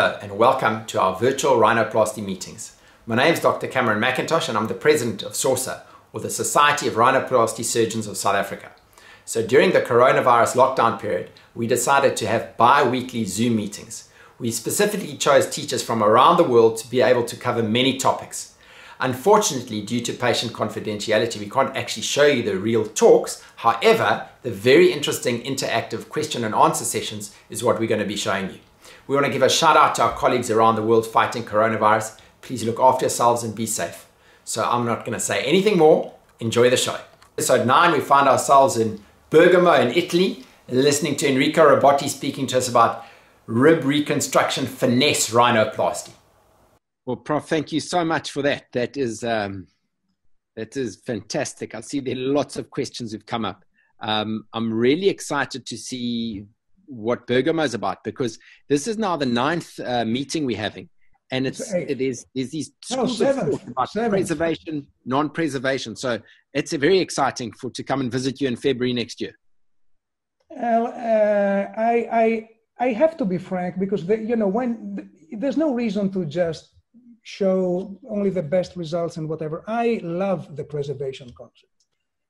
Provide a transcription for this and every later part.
Hello and welcome to our virtual rhinoplasty meetings. My name is Dr. Cameron McIntosh and I'm the president of SORRSA, or the Society of Rhinoplasty Surgeons of South Africa. So during the coronavirus lockdown period, we decided to have bi-weekly Zoom meetings. We specifically chose teachers from around the world to be able to cover many topics. Unfortunately, due to patient confidentiality, we can't actually show you the real talks. However, the very interesting interactive question and answer sessions is what we're going to be showing you. We want to give a shout out to our colleagues around the world fighting coronavirus. Please look after yourselves and be safe. So I'm not going to say anything more. Enjoy the show. Episode 9, we find ourselves in Bergamo in Italy, listening to Enrico Robotti speaking to us about rib reconstruction finesse rhinoplasty. Well, Prof, thank you so much for that. That is fantastic. I see there are lots of questions who've come up. I'm really excited to see what Bergamo is about, because this is now the 9th meeting we're having, and it is these schools about preservation, non-preservation. So it's a very exciting to come and visit you in February next year. I have to be frank, because there's no reason to just show only the best results and whatever. I love the preservation concept.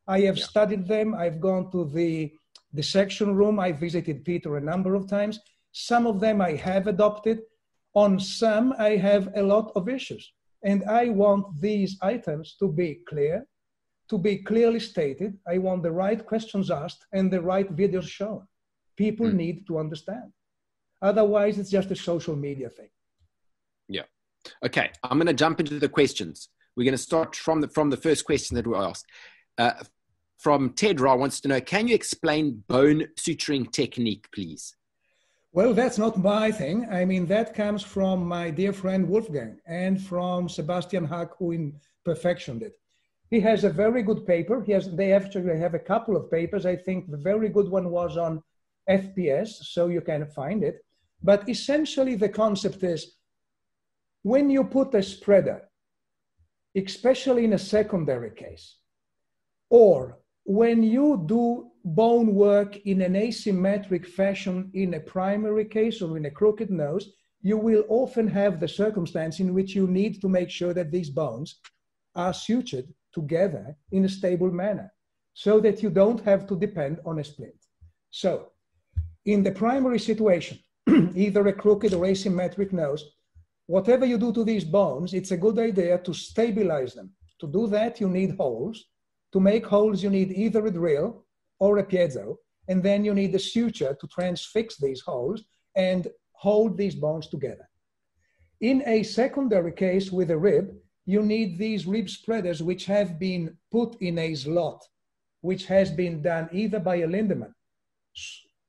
I have studied them. I've gone to the section room. I visited Peter a number of times. Some of them I have adopted. On some, I have a lot of issues. And I want these items to be clear, to be clearly stated. I want the right questions asked and the right videos shown. People need to understand. Otherwise, it's just a social media thing. Yeah. Okay. I'm going to jump into the questions. We're going to start from the first question that we asked. From Ted Ra wants to know, can you explain bone suturing technique, please? Well, that's not my thing. I mean, that comes from my dear friend Wolfgang and from Sebastian Hack, who perfected it. He has a very good paper. They actually have a couple of papers. I think the very good one was on FPS, so you can find it. But essentially, the concept is when you put a spreader, especially in a secondary case, or when you do bone work in an asymmetric fashion in a primary case or in a crooked nose, you will often have the circumstance in which you need to make sure that these bones are sutured together in a stable manner so that you don't have to depend on a splint. So in the primary situation, either a crooked or asymmetric nose, whatever you do to these bones, it's a good idea to stabilize them. To do that, you need holes. To make holes, you need either a drill or a piezo, and then you need a suture to transfix these holes and hold these bones together. In a secondary case with a rib, you need these rib spreaders which have been put in a slot, which has been done either by a Lindemann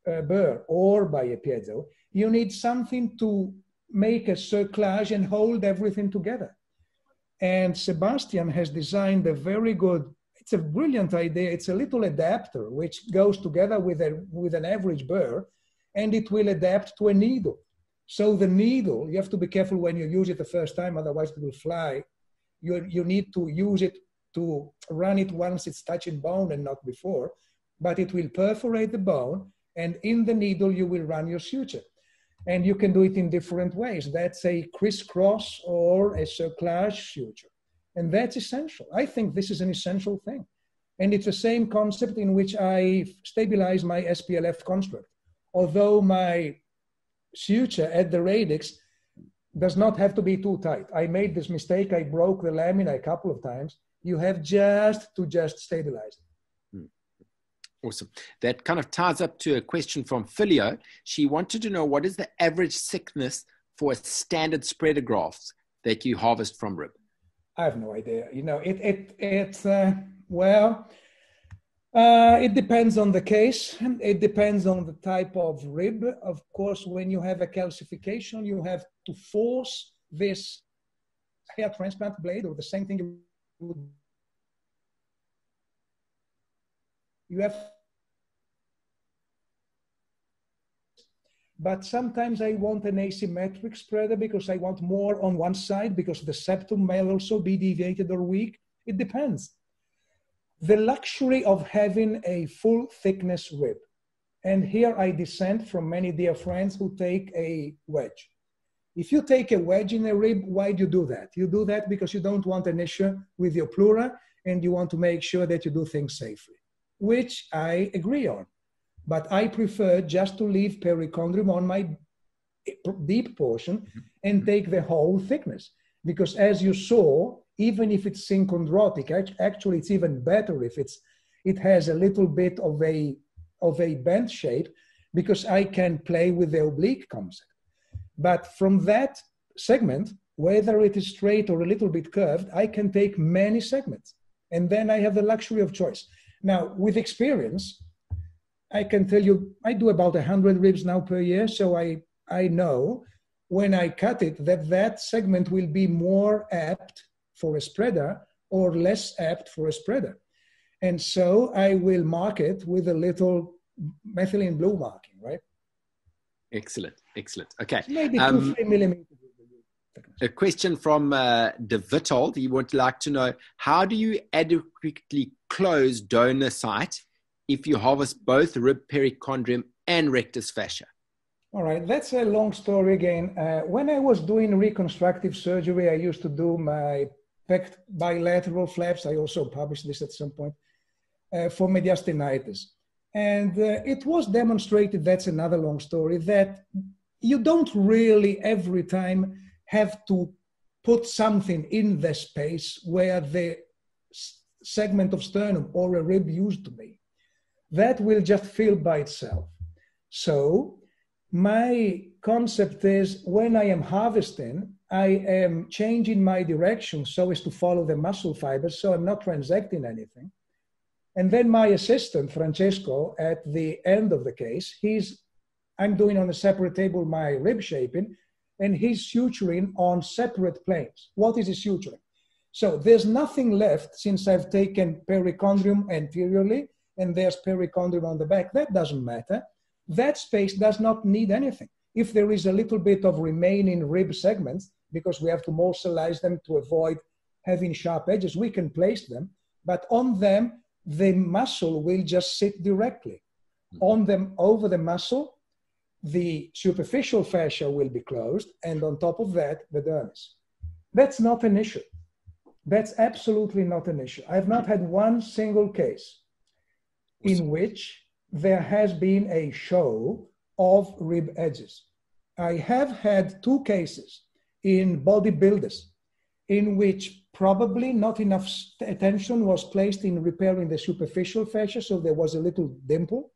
burr or by a piezo. You need something to make a cerclage and hold everything together. And Sebastian has designed a very good, it's a brilliant idea. It's a little adapter which goes together with an average burr, and it will adapt to a needle. So the needle, you have to be careful when you use it the first time, otherwise it will fly. You need to use it to run it once it's touching bone and not before, but it will perforate the bone, and in the needle you will run your suture. And you can do it in different ways. That's a crisscross or a cerclage suture. And that's essential. I think this is an essential thing. And it's the same concept in which I stabilize my SPLF construct. Although my suture at the radix does not have to be too tight. I made this mistake. I broke the lamina a couple of times. You have to stabilize it. Awesome. That kind of ties up to a question from Filia. She wanted to know, what is the average thickness for a standard spreader graft that you harvest from rib? I have no idea. It depends on the case. It depends on the type of rib. Of course, when you have a calcification, you have to force this hair transplant blade, or the same thing. But sometimes I want an asymmetric spreader because I want more on one side, because the septum may also be deviated or weak. It depends. The luxury of having a full thickness rib. And here I dissent from many dear friends who take a wedge. If you take a wedge in a rib, why do you do that? You do that because you don't want an issue with your pleura and you want to make sure that you do things safely, which I agree on. But I prefer just to leave perichondrium on my deep portion and take the whole thickness. Because as you saw, even if it's synchondrotic, actually it's even better if it has a little bit of a bent shape, because I can play with the oblique concept. But from that segment, whether it is straight or a little bit curved, I can take many segments. And then I have the luxury of choice. Now, with experience, I can tell you, I do about 100 ribs now per year. So I know when I cut it that that segment will be more apt for a spreader or less apt for a spreader. And so I will mark it with a little methylene blue marking, right? Excellent, excellent. Okay. Maybe 2-3 millimeters. A question from De Vittol. He would like to know, how do you adequately close donor site if you harvest both rib perichondrium and rectus fascia? All right, that's a long story again. When I was doing reconstructive surgery, I used to do my bilateral flaps. I also published this at some point for mediastinitis. And it was demonstrated, that's another long story, that you don't really every time have to put something in the space where the segment of sternum or a rib used to be. That will just fill by itself. So my concept is when I am harvesting, I am changing my direction so as to follow the muscle fibers, so I'm not transecting anything. And then my assistant, Francesco, at the end of the case, I'm doing on a separate table my rib shaping, and he's suturing on separate planes. What is he suturing? So there's nothing left since I've taken perichondrium anteriorly, and there's perichondrium on the back. That doesn't matter. That space does not need anything. If there is a little bit of remaining rib segments, because we have to morselize them to avoid having sharp edges, we can place them, but on them, the muscle will just sit directly. On them, over the muscle, the superficial fascia will be closed, and on top of that, the dermis. That's not an issue. That's absolutely not an issue. I've not had one single case in which there has been a show of rib edges. I have had 2 cases in bodybuilders in which probably not enough attention was placed in repairing the superficial fascia, so there was a little dimple.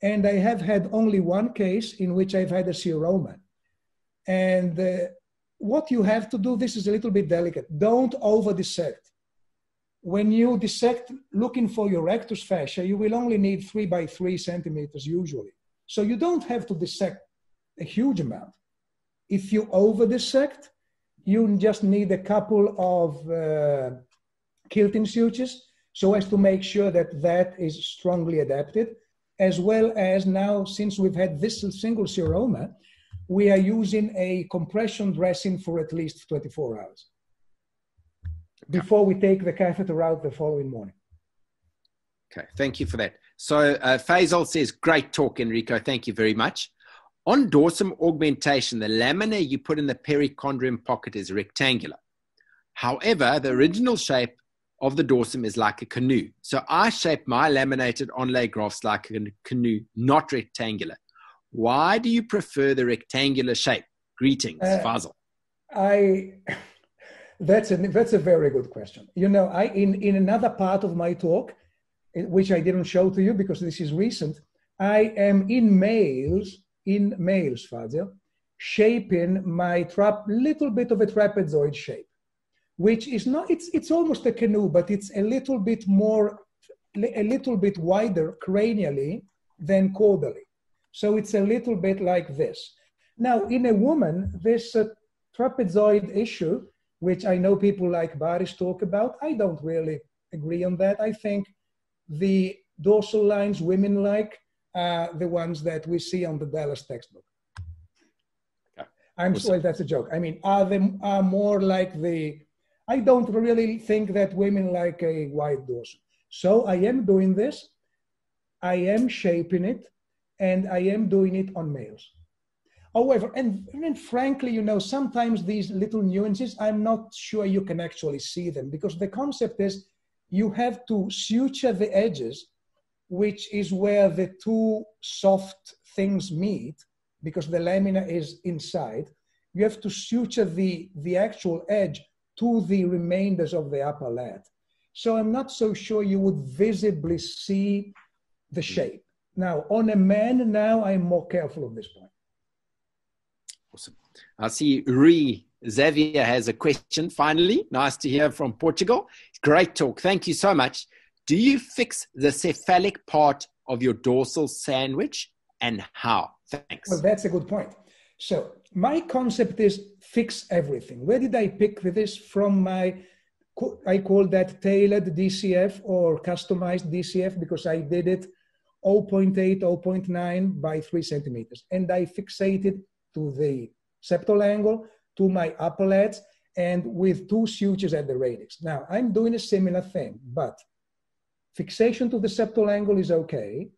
And I have had only 1 case in which I've had a seroma. And what you have to do, this is a little bit delicate, don't over-dissect. When you dissect looking for your rectus fascia, you will only need 3 by 3 centimeters usually. So you don't have to dissect a huge amount. If you over-dissect, you just need a couple of quilting sutures so as to make sure that that is strongly adapted, as well as now, since we've had this single seroma, we are using a compression dressing for at least 24 hours before we take the catheter out the following morning. Okay, thank you for that. So Faisal says, great talk, Enrico. Thank you very much. On dorsum augmentation, the lamina you put in the perichondrium pocket is rectangular. However, the original shape of the dorsum is like a canoe. So I shape my laminated onlay grafts like a canoe, not rectangular. Why do you prefer the rectangular shape? Greetings, Faisal. That's a very good question. You know, in another part of my talk, which I didn't show to you because this is recent, I am in males, Faisal, shaping my little bit of a trapezoid shape, which is not, it's almost a canoe, but it's a little bit wider cranially than caudally. So it's a little bit like this. Now, in a woman, this trapezoid issue, which I know people like Baris talk about, I don't really agree on that. I think the dorsal lines women like are the ones that we see on the Dallas textbook. Okay. I'm sorry, that's a joke. I mean, are more like I don't really think that women like a wide dorsal. So I am doing this, I am shaping it, and I am doing it on males. However, and frankly, you know, sometimes these little nuances, I'm not sure you can actually see them, because the concept is you have to suture the edges, which is where the two soft things meet, because the lamina is inside. You have to suture the actual edge to the remainders of the upper lat. So I'm not so sure you would visibly see the shape. Now, on a man, now I'm more careful on this point. Awesome. I see Rui Xavier has a question finally. Nice to hear from Portugal. Great talk. Thank you so much. Do you fix the cephalic part of your dorsal sandwich and how? Thanks. Well, that's a good point. So my concept is fix everything. Where did I pick this from? I call that tailored DCF or customized DCF, because I did it 0.8, 0.9 by 3 centimeters. And I fixated to the septal angle, to my upper lats, and with two sutures at the radix. Now, I'm doing a similar thing, but fixation to the septal angle is okay.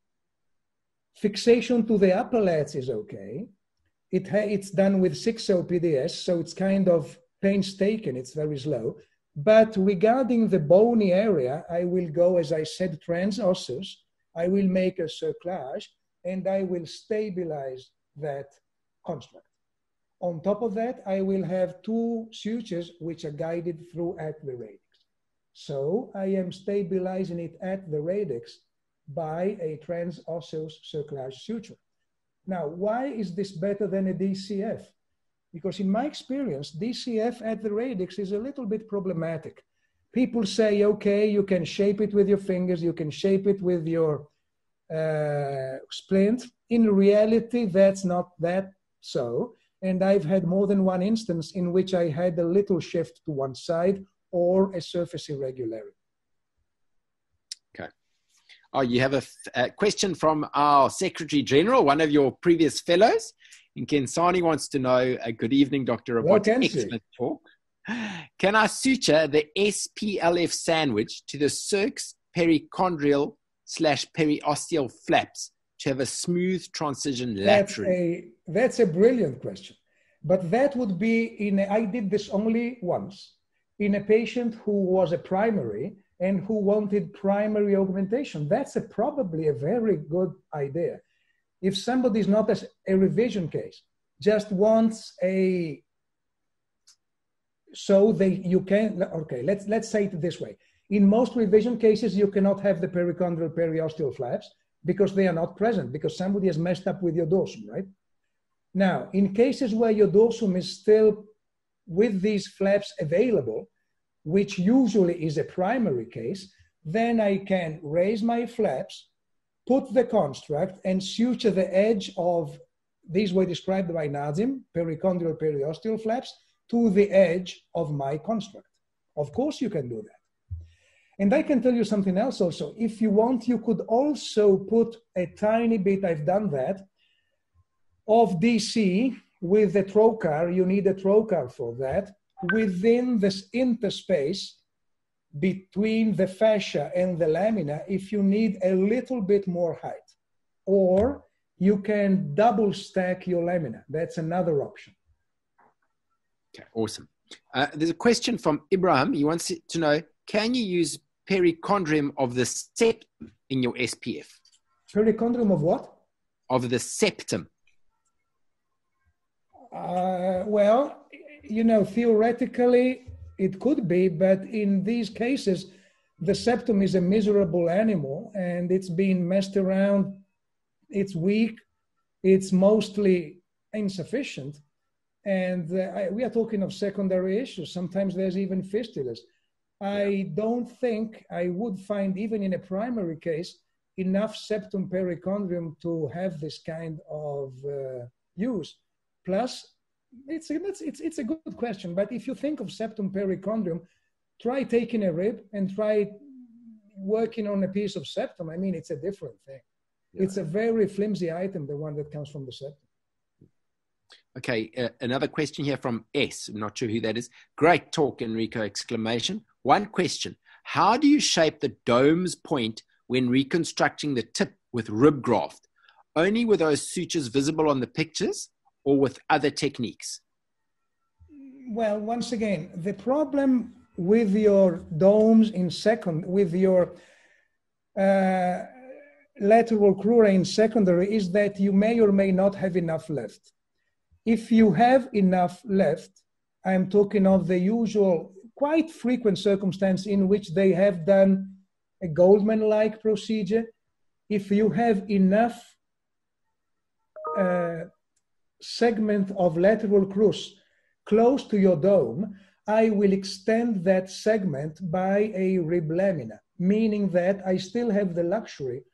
Fixation to the upper lats is okay. It's done with 6-OPDS, so it's kind of painstaking, it's very slow. But regarding the bony area, I will go, as I said, transosseous. I will make a cerclage, and I will stabilize that construct. On top of that, I will have two sutures which are guided through at the radix. So I am stabilizing it at the radix by a transosseous cerclage suture. Now, why is this better than a DCF? Because in my experience, DCF at the radix is a little bit problematic. People say, okay, you can shape it with your fingers, you can shape it with your splint. In reality, that's not that so. And I've had more than one instance in which I had a little shift to one side or a surface irregularity. Okay. Oh, you have a question from our Secretary General, one of your previous fellows. And Kensani wants to know, good evening, Dr. Robotti. Excellent talk. Can I suture the SPLF sandwich to the circ's perichondrial / periosteal flaps to have a smooth transition laterally? That's a brilliant question. But that would be I did this only once, in a patient who was a primary and who wanted primary augmentation. That's probably a very good idea. If somebody's not a revision case, just wants a, so they, you can, okay, let's say it this way. In most revision cases, you cannot have the perichondral periosteal flaps because they are not present, because somebody has messed up with your dorsum, right? Now, in cases where your dorsum is still with these flaps available, which usually is a primary case, then I can raise my flaps, put the construct, and suture the edge of, these were described by Nadim, perichondral periosteal flaps, to the edge of my construct. Of course you can do that. And I can tell you something else also. If you want, you could also put a tiny bit, I've done that, of DC with the trocar, you need a trocar for that, within this interspace between the fascia and the lamina if you need a little bit more height. Or you can double stack your lamina. That's another option. Okay, awesome. There's a question from Ibrahim. He wants to know, can you use perichondrium of the septum in your SPF? Perichondrium of what? Of the septum. Well, you know, theoretically, it could be, but in these cases, the septum is a miserable animal and it's being messed around. It's weak. It's mostly insufficient. And we are talking of secondary issues. Sometimes there's even fistulas. I don't think I would find, even in a primary case, enough septum perichondrium to have this kind of use. Plus, it's a good question, but if you think of septum perichondrium, try taking a rib and try working on a piece of septum. I mean, it's a different thing. Yeah. It's a very flimsy item, the one that comes from the septum. Okay, another question here from S. I'm not sure who that is. Great talk, Enrico, exclamation. One question. How do you shape the dome's point when reconstructing the tip with rib graft? Only with those sutures visible on the pictures? or with other techniques? Well, once again, the problem with your domes in second, with your lateral crura in secondary is that you may or may not have enough left. If you have enough left, I'm talking of the usual, quite frequent circumstance in which they have done a Goldman-like procedure. If you have enough segment of lateral crus close to your dome, I will extend that segment by a riblemina, meaning that I still have the luxury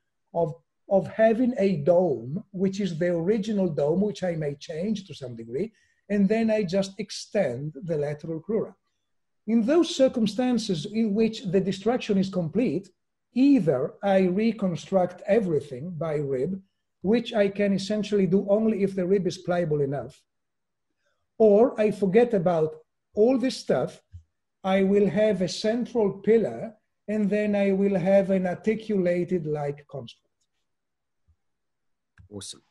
of having a dome, which is the original dome, which I may change to some degree, and then I just extend the lateral crura. In those circumstances in which the destruction is complete, either I reconstruct everything by rib, which I can essentially do only if the rib is pliable enough, or I forget about all this stuff. I will have a central pillar, and then I will have an articulated-like construct. Awesome.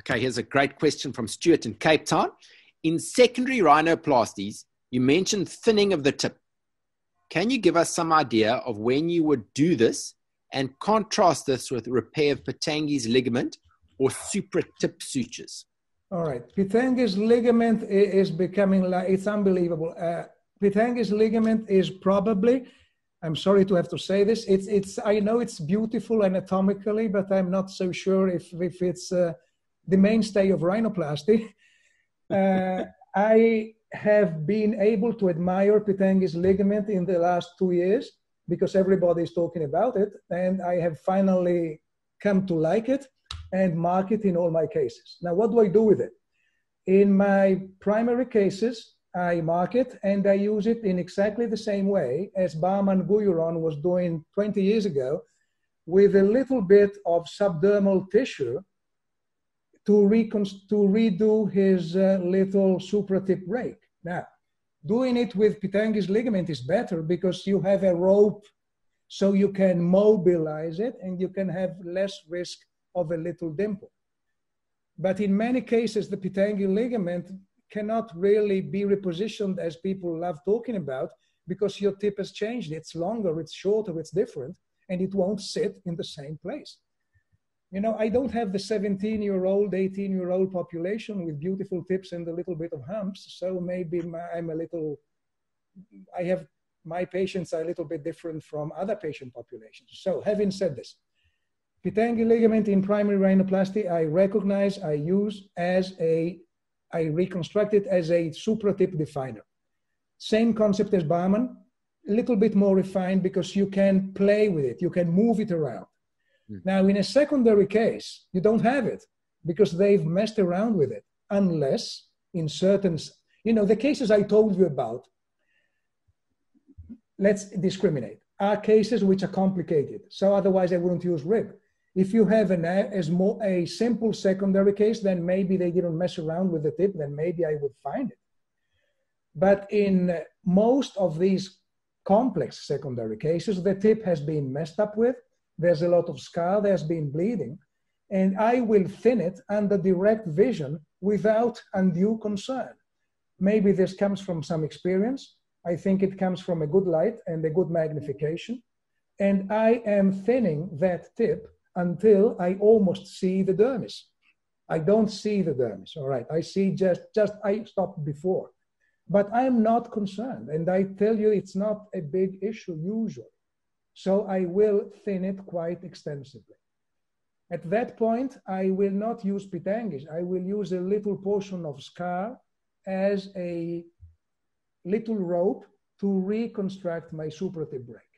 Okay, here's a great question from Stuart in Cape Town. In secondary rhinoplasties, you mentioned thinning of the tip. Can you give us some idea of when you would do this and contrast this with repair of Pitanguy ligament or supra-tip sutures? All right, Pitanguy ligament is becoming, it's unbelievable. Pitanguy ligament is probably, I'm sorry to have to say this, it's I know it's beautiful anatomically, but I'm not so sure if it's the mainstay of rhinoplasty. I have been able to admire Pitanguy ligament in the last 2 years because everybody is talking about it, and I have finally come to like it and mark it in all my cases. Now, what do I do with it? In my primary cases, I mark it and I use it in exactly the same way as Bahman Guyuron was doing 20 years ago, with a little bit of subdermal tissue to redo his little supratip break. Now, doing it with Pitanguy ligament is better because you have a rope, so you can mobilize it and you can have less risk of a little dimple. But in many cases, the Pitanguy ligament cannot really be repositioned as people love talking about because your tip has changed. It's longer, it's shorter, it's different, and it won't sit in the same place. You know, I don't have the 17-year-old, 18-year-old population with beautiful tips and a little bit of humps, so maybe my patients are a little bit different from other patient populations. So having said this, Pitanguy ligament in primary rhinoplasty, I recognize, I use as a, I reconstruct it as a supratip definer. Same concept as Bahman, a little bit more refined because you can play with it, you can move it around. Mm. Now, in a secondary case, you don't have it because they've messed around with it, unless in certain, you know, the cases I told you about, let's discriminate, are cases which are complicated. So otherwise I wouldn't use rib. If you have a simple secondary case, then maybe they didn't mess around with the tip, then maybe I would find it. But in most of these complex secondary cases, the tip has been messed up with, there's a lot of scar, there's been bleeding, and I will thin it under direct vision without undue concern. Maybe this comes from some experience. I think it comes from a good light and a good magnification. And I am thinning that tip until I almost see the dermis. I don't see the dermis, all right? I see just I stopped before. But I'm not concerned, and I tell you it's not a big issue usually. So I will thin it quite extensively. At that point, I will not use Pitanguy. I will use a little portion of scar as a little rope to reconstruct my supratip break.